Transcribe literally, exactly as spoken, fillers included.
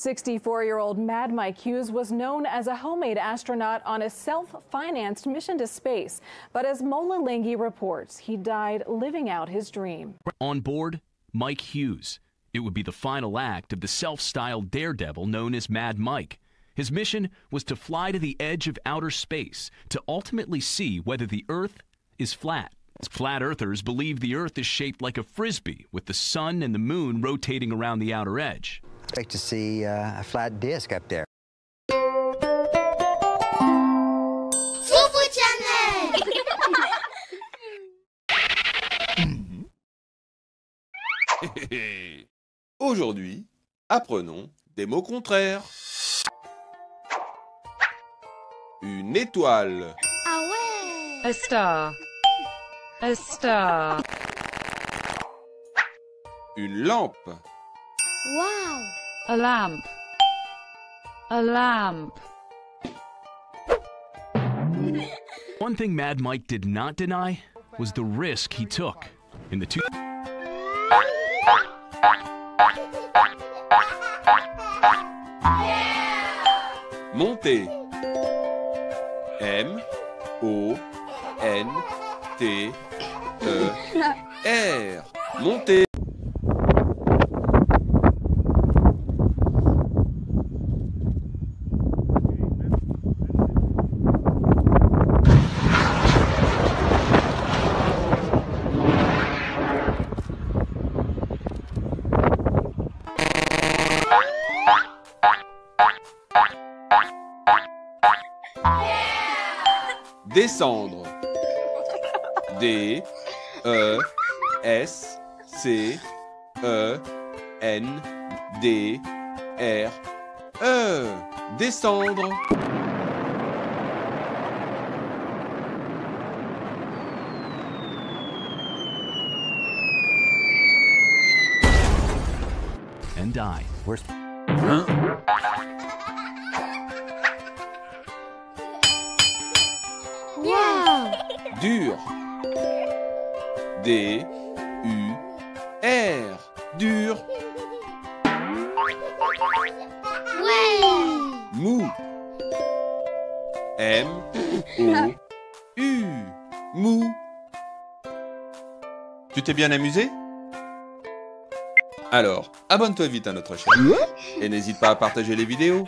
sixty-four-year-old Mad Mike Hughes was known as a homemade astronaut on a self-financed mission to space. But as Mola Langi reports, he died living out his dream. On board, Mike Hughes. It would be the final act of the self-styled daredevil known as Mad Mike. His mission was to fly to the edge of outer space to ultimately see whether the Earth is flat. Flat earthers believe the Earth is shaped like a frisbee, with the sun and the moon rotating around the outer edge. I expect to see uh, a flat disc up there. FOUFOU Channel. Aujourd'hui, apprenons des mots contraires. Une étoile. Ah ouais. A star. A star. Une lampe. Wow. A lamp. A lamp. One thing Mad Mike did not deny was the risk he took in the two. Monter. M O N T E R. Monter. Descendre. D E S C E N D R E. Descendre. And die. Where's... Huh? Dur. D U R. Dur. Ouais. Mou. M O U. Mou. Tu t'es bien amusé? Alors, abonne-toi vite à notre chaîne et n'hésite pas à partager les vidéos.